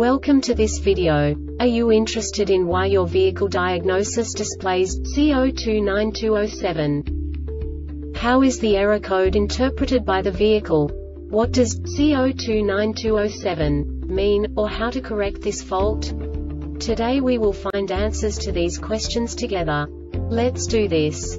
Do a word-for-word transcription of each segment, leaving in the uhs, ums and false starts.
Welcome to this video. Are you interested in why your vehicle diagnosis displays C zero two nine two dash zero seven? How is the error code interpreted by the vehicle? What does C zero two nine two dash zero seven mean, or how to correct this fault? Today we will find answers to these questions together. Let's do this.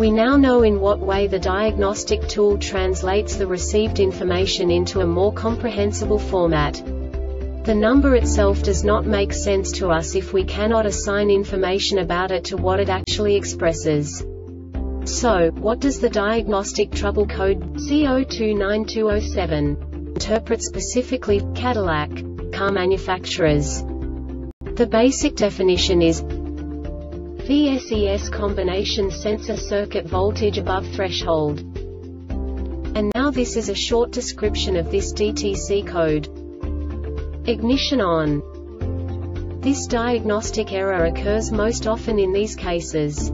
We now know in what way the diagnostic tool translates the received information into a more comprehensible format. The number itself does not make sense to us if we cannot assign information about it to what it actually expresses. So, what does the diagnostic trouble code C zero two nine two dash zero seven interpret specifically for Cadillac car manufacturers? The basic definition is V S E S combination sensor circuit voltage above threshold. And now this is a short description of this D T C code. Ignition on. This diagnostic error occurs most often in these cases.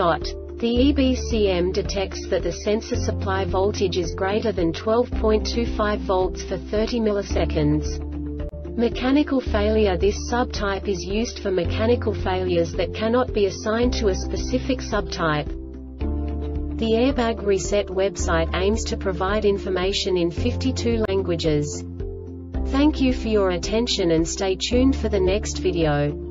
Dot. The E B C M detects that the sensor supply voltage is greater than twelve point two five volts for thirty milliseconds. Mechanical failure. This subtype is used for mechanical failures that cannot be assigned to a specific subtype. The Airbag Reset website aims to provide information in fifty-two languages. Thank you for your attention and stay tuned for the next video.